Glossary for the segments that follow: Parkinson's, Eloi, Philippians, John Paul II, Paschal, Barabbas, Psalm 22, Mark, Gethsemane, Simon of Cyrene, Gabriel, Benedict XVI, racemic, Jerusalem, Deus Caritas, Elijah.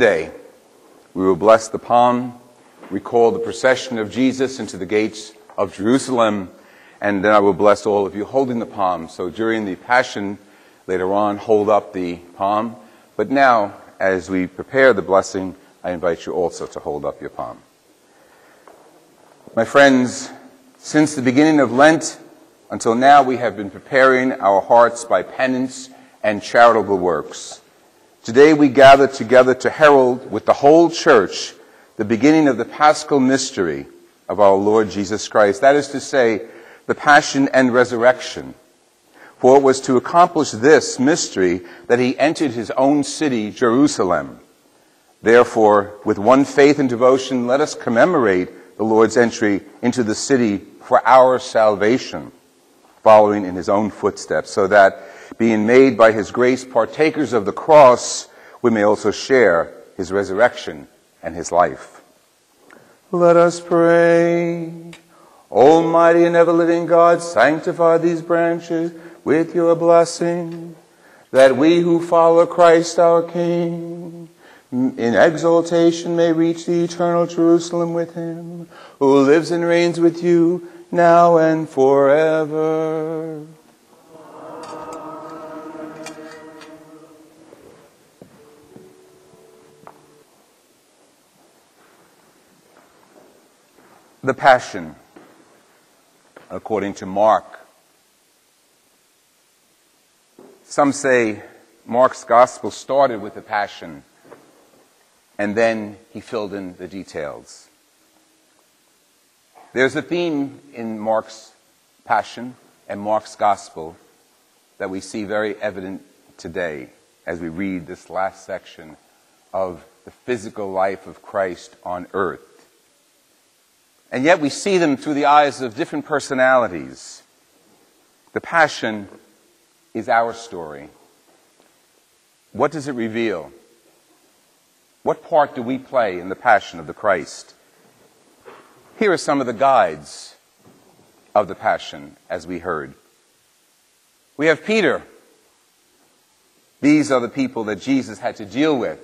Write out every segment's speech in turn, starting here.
Today, we will bless the palm, recall the procession of Jesus into the gates of Jerusalem, and then I will bless all of you holding the palm. So during the Passion, later on, hold up the palm. But now, as we prepare the blessing, I invite you also to hold up your palm. My friends, since the beginning of Lent until now, we have been preparing our hearts by penance and charitable works. Today we gather together to herald with the whole church the beginning of the Paschal mystery of our Lord Jesus Christ, that is to say, the Passion and Resurrection. For it was to accomplish this mystery that he entered his own city, Jerusalem. Therefore, with one faith and devotion, let us commemorate the Lord's entry into the city for our salvation, following in his own footsteps, so that, being made by his grace partakers of the cross, we may also share his resurrection and his life. Let us pray. Almighty and ever-living God, sanctify these branches with your blessing, that we who follow Christ our King in exaltation may reach the eternal Jerusalem with him, who lives and reigns with you now and forever. The Passion, according to Mark. Some say Mark's Gospel started with the Passion, and then he filled in the details. There's a theme in Mark's Passion and Mark's Gospel that we see very evident today as we read this last section of the physical life of Christ on earth. And yet we see them through the eyes of different personalities. The Passion is our story. What does it reveal? What part do we play in the Passion of the Christ? Here are some of the guides of the Passion, as we heard. We have Peter. These are the people that Jesus had to deal with.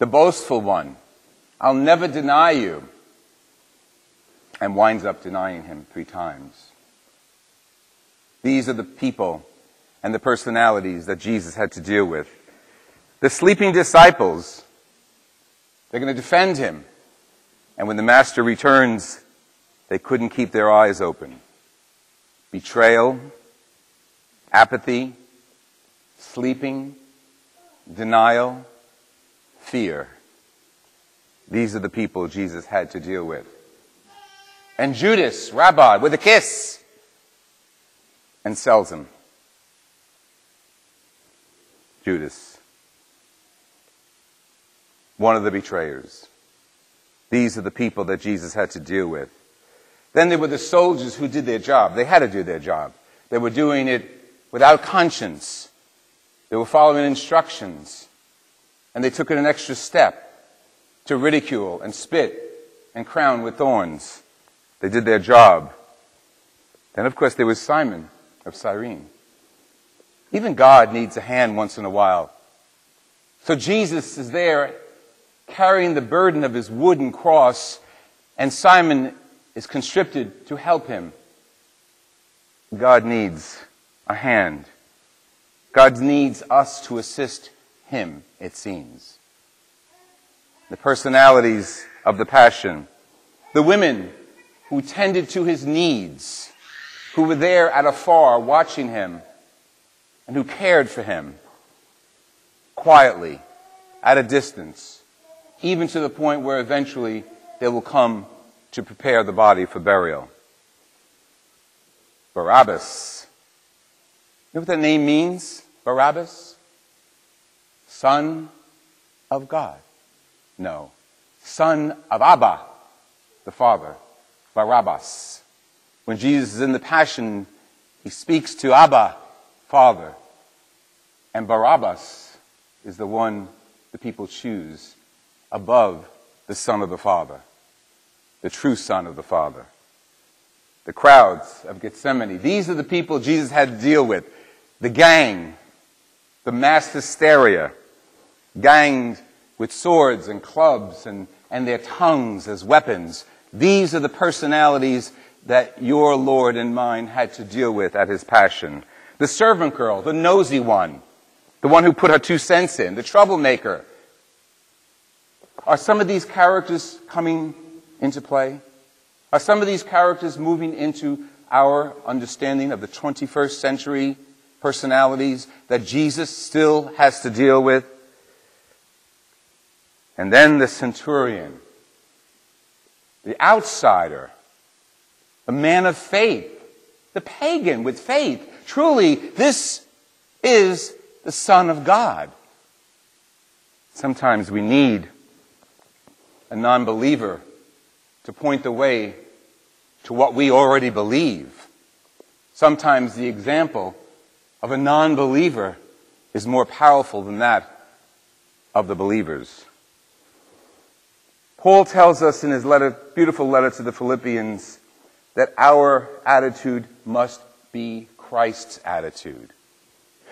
The boastful one. I'll never deny you. And winds up denying him 3 times. These are the people and the personalities that Jesus had to deal with. The sleeping disciples, they're going to defend him. And when the master returns, they couldn't keep their eyes open. Betrayal, apathy, sleeping, denial, fear. These are the people Jesus had to deal with. And Judas, Rabbi, with a kiss, and sells him. Judas, one of the betrayers. These are the people that Jesus had to deal with. Then there were the soldiers who did their job. They had to do their job. They were doing it without conscience. They were following instructions. And they took it an extra step to ridicule and spit and crown with thorns. They did their job. Then, of course, there was Simon of Cyrene. Even God needs a hand once in a while. So Jesus is there carrying the burden of his wooden cross, and Simon is constricted to help him. God needs a hand. God needs us to assist him, it seems. The personalities of the Passion. The women who tended to his needs, who were there at afar watching him, and who cared for him, quietly, at a distance, even to the point where eventually they will come to prepare the body for burial. Barabbas. You know what that name means, Barabbas? Son of God. No, son of Abba, the Father. Barabbas. When Jesus is in the Passion, he speaks to Abba, Father. And Barabbas is the one the people choose above the Son of the Father, the true Son of the Father. The crowds of Gethsemane, these are the people Jesus had to deal with. The gang, the mass hysteria, ganged with swords and clubs and their tongues as weapons. These are the personalities that your Lord and mine had to deal with at his passion. The servant girl, the nosy one, the one who put her 2 cents in, the troublemaker. Are some of these characters coming into play? Are some of these characters moving into our understanding of the 21st century personalities that Jesus still has to deal with? And then the centurion, the outsider, the man of faith, the pagan with faith. Truly, this is the Son of God. Sometimes we need a non-believer to point the way to what we already believe. Sometimes the example of a non-believer is more powerful than that of the believers. Paul tells us in his letter, beautiful letter to the Philippians, that our attitude must be Christ's attitude.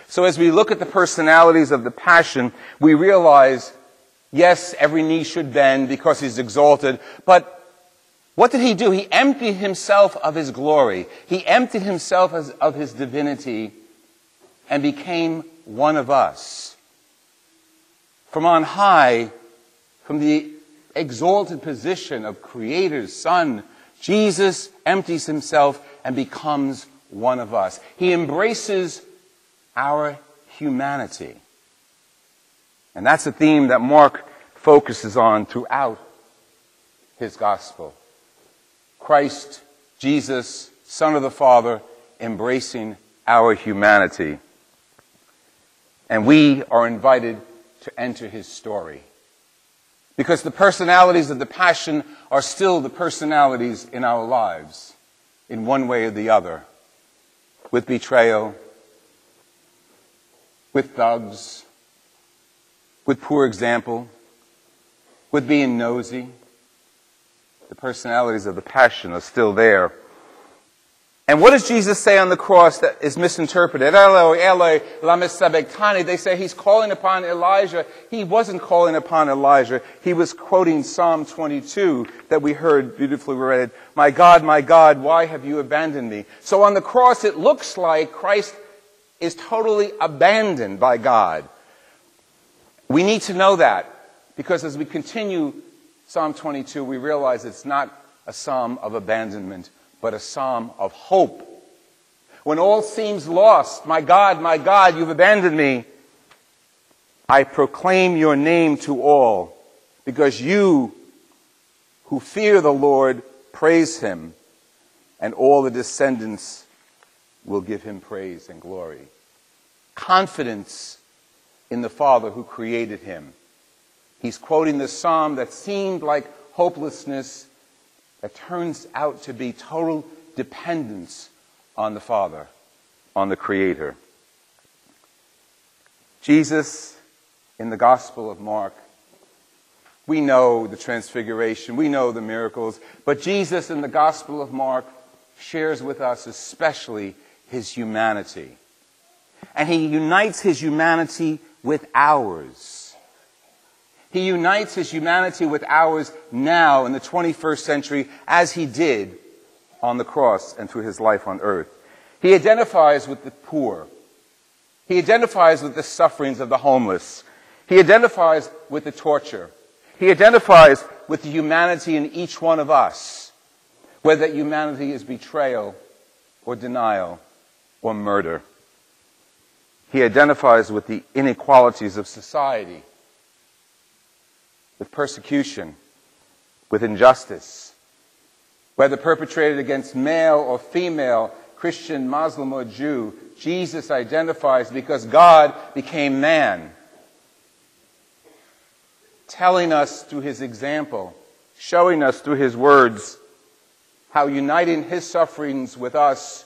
So as we look at the personalities of the Passion, we realize, yes, every knee should bend because he's exalted, but what did he do? He emptied himself of his glory. He emptied himself of his divinity and became one of us. From on high, from the exalted position of Creator's Son, Jesus empties himself and becomes one of us. He embraces our humanity. And that's a theme that Mark focuses on throughout his gospel. Christ, Jesus, Son of the Father, embracing our humanity. And we are invited to enter his story. Because the personalities of the Passion are still the personalities in our lives, in one way or the other, with betrayal, with thugs, with poor example, with being nosy. The personalities of the Passion are still there. And what does Jesus say on the cross that is misinterpreted? Eloi, Eloi, lama sabachthani. They say he's calling upon Elijah. He wasn't calling upon Elijah. He was quoting Psalm 22 that we heard beautifully read. My God, why have you abandoned me? So on the cross, it looks like Christ is totally abandoned by God. We need to know that, because as we continue Psalm 22, we realize it's not a psalm of abandonment, but a psalm of hope. When all seems lost, my God, you've abandoned me. I proclaim your name to all, because you who fear the Lord praise him, and all the descendants will give him praise and glory. Confidence in the Father who created him. He's quoting the psalm that seemed like hopelessness, that turns out to be total dependence on the Father, on the Creator. Jesus, in the Gospel of Mark, we know the transfiguration, we know the miracles, but Jesus in the Gospel of Mark shares with us especially his humanity. And he unites his humanity with ours. He unites his humanity with ours now in the 21st century, as he did on the cross and through his life on earth. He identifies with the poor. He identifies with the sufferings of the homeless. He identifies with the torture. He identifies with the humanity in each one of us, whether that humanity is betrayal or denial or murder. He identifies with the inequalities of society, with persecution, with injustice, whether perpetrated against male or female, Christian, Muslim, or Jew. Jesus identifies because God became man, telling us through his example, showing us through his words, how uniting his sufferings with us,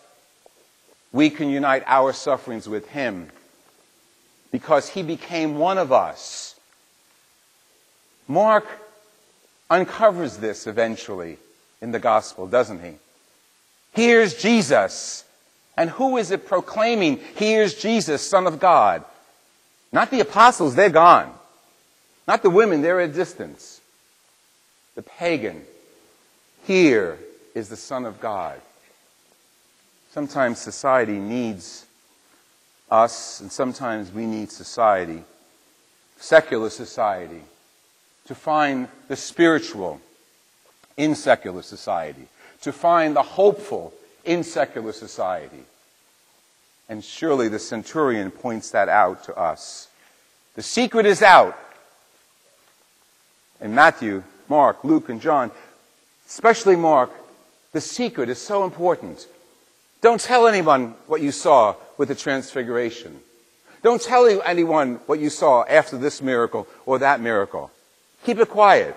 we can unite our sufferings with him, because he became one of us. Mark uncovers this eventually in the gospel, doesn't he? Here's Jesus. And who is it proclaiming, here's Jesus, Son of God? Not the apostles, they're gone. Not the women, they're at a distance. The pagan. Here is the Son of God. Sometimes society needs us, and sometimes we need society, secular society, to find the spiritual in secular society, to find the hopeful in secular society. And surely the centurion points that out to us. The secret is out. In Matthew, Mark, Luke, and John, especially Mark, the secret is so important. Don't tell anyone what you saw with the transfiguration. Don't tell anyone what you saw after this miracle or that miracle. Keep it quiet.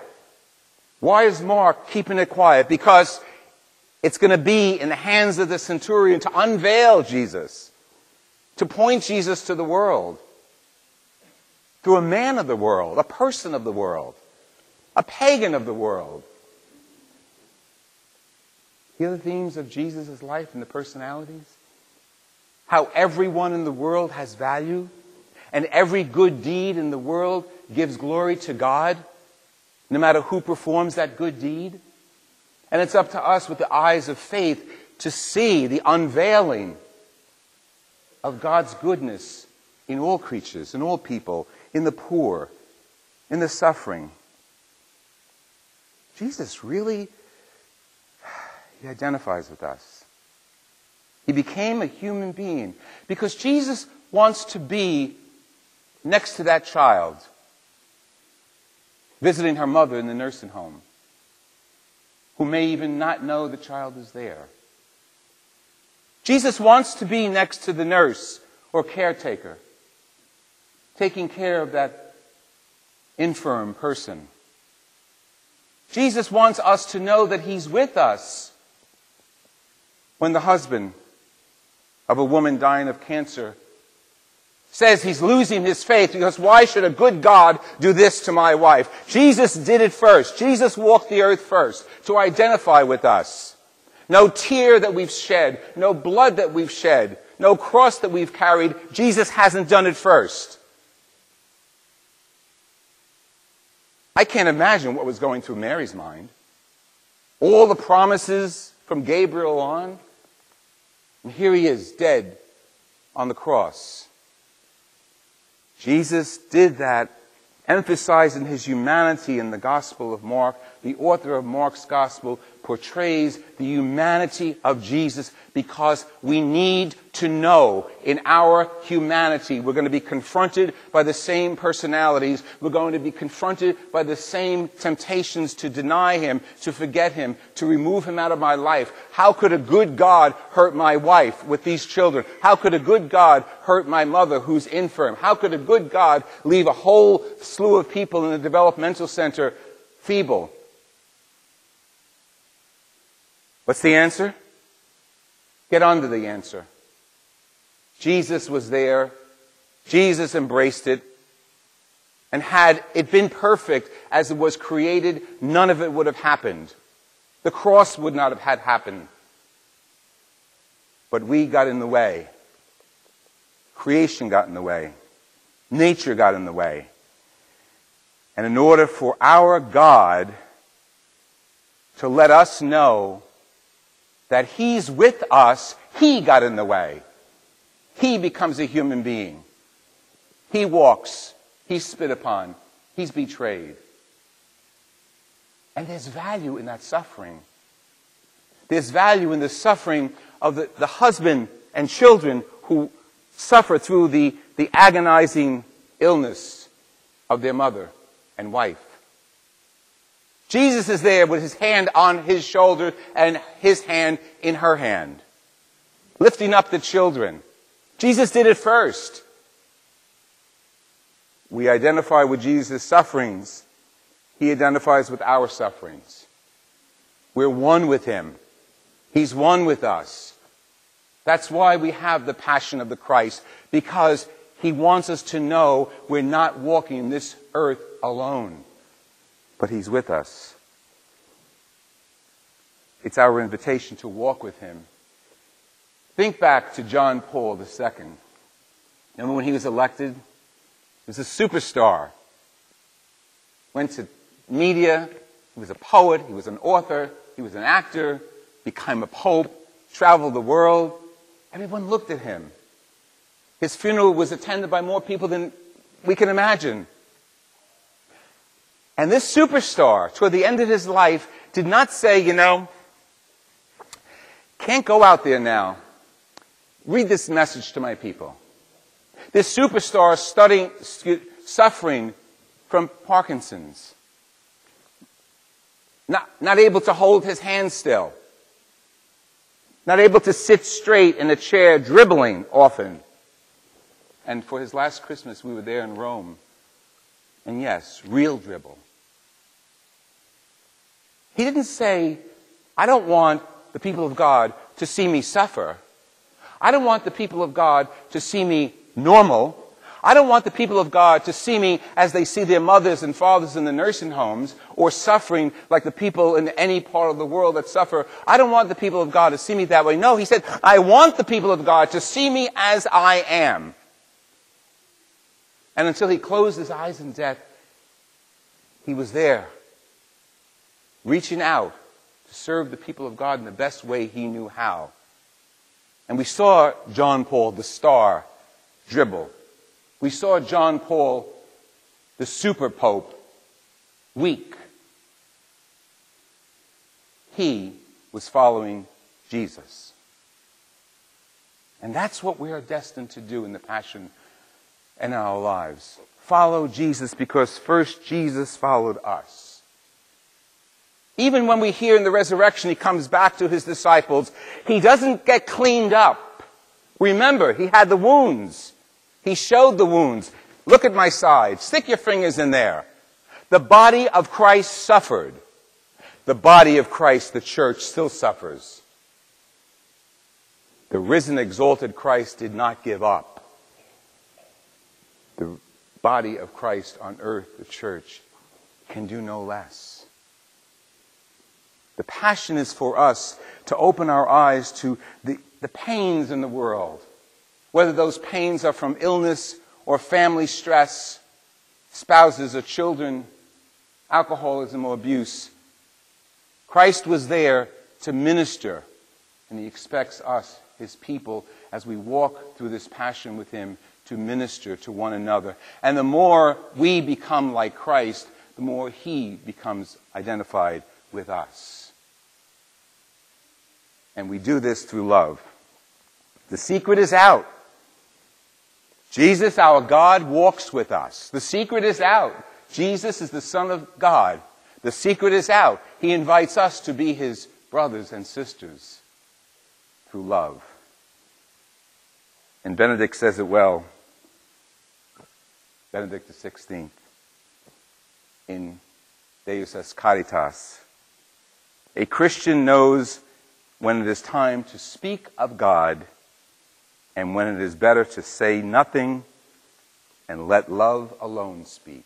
Why is Mark keeping it quiet? Because it's going to be in the hands of the centurion to unveil Jesus, to point Jesus to the world, through a man of the world, a person of the world, a pagan of the world. Here are the themes of Jesus' life and the personalities. How everyone in the world has value, and every good deed in the world gives glory to God, no matter who performs that good deed. And it's up to us with the eyes of faith to see the unveiling of God's goodness in all creatures, in all people, in the poor, in the suffering. Jesus really, he identifies with us. He became a human being because Jesus wants to be next to that child, visiting her mother in the nursing home, who may even not know the child is there. Jesus wants to be next to the nurse or caretaker, taking care of that infirm person. Jesus wants us to know that he's with us. When the husband of a woman dying of cancer says he's losing his faith because why should a good God do this to my wife? Jesus did it first. Jesus walked the earth first to identify with us. No tear that we've shed, no blood that we've shed, no cross that we've carried, Jesus hasn't done it first. I can't imagine what was going through Mary's mind. All the promises from Gabriel on, and here he is, dead on the cross. Jesus did that, emphasizing his humanity in the Gospel of Mark. The author of Mark's Gospel portrays the humanity of Jesus because we need to know in our humanity we're going to be confronted by the same personalities. We're going to be confronted by the same temptations to deny him, to forget him, to remove him out of my life. How could a good God hurt my wife with these children? How could a good God hurt my mother who's infirm? How could a good God leave a whole slew of people in a developmental center feeble? What's the answer? Get under the answer. Jesus was there. Jesus embraced it. And had it been perfect as it was created, none of it would have happened. The cross would not have had happened. But we got in the way. Creation got in the way. Nature got in the way. And in order for our God to let us know that he's with us, he got in the way. He becomes a human being. He walks. He's spit upon. He's betrayed. And there's value in that suffering. There's value in the suffering of the husband and children who suffer through the agonizing illness of their mother and wife. Jesus is there with his hand on his shoulder and his hand in her hand, lifting up the children. Jesus did it first. We identify with Jesus' sufferings. He identifies with our sufferings. We're one with him. He's one with us. That's why we have the Passion of the Christ, because he wants us to know we're not walking this earth alone. But he's with us. It's our invitation to walk with him. Think back to John Paul II. Remember when he was elected? He was a superstar. went to media. He was a poet. He was an author. He was an actor. Became a pope. Traveled the world. Everyone looked at him. His funeral was attended by more people than we can imagine. And this superstar, toward the end of his life, did not say, you know, can't go out there now. Read this message to my people. This superstar suffering from Parkinson's, not able to hold his hand still, not able to sit straight in a chair, dribbling often. And for his last Christmas, we were there in Rome. And yes, real dribble. He didn't say, I don't want the people of God to see me suffer. I don't want the people of God to see me normal. I don't want the people of God to see me as they see their mothers and fathers in the nursing homes or suffering like the people in any part of the world that suffer. I don't want the people of God to see me that way. No, he said, I want the people of God to see me as I am. And until he closed his eyes in death, he was there, reaching out to serve the people of God in the best way he knew how. And we saw John Paul, the star, dribble. We saw John Paul, the super pope, weak. He was following Jesus. And that's what we are destined to do in the Passion in our lives. Follow Jesus, because first Jesus followed us. Even when we hear in the resurrection he comes back to his disciples, he doesn't get cleaned up. Remember, he had the wounds. He showed the wounds. Look at my side. Stick your fingers in there. The body of Christ suffered. The body of Christ, the church, still suffers. The risen, exalted Christ did not give up. The body of Christ on earth, the church, can do no less. The passion is for us to open our eyes to the pains in the world, whether those pains are from illness or family stress, spouses or children, alcoholism or abuse. Christ was there to minister, and he expects us, his people, as we walk through this passion with him, to minister to one another. And the more we become like Christ, the more he becomes identified with us. And we do this through love. The secret is out. Jesus, our God, walks with us. The secret is out. Jesus is the Son of God. The secret is out. He invites us to be his brothers and sisters through love. And Benedict says it well, Benedict XVI, in Deus Caritas, a Christian knows when it is time to speak of God and when it is better to say nothing and let love alone speak.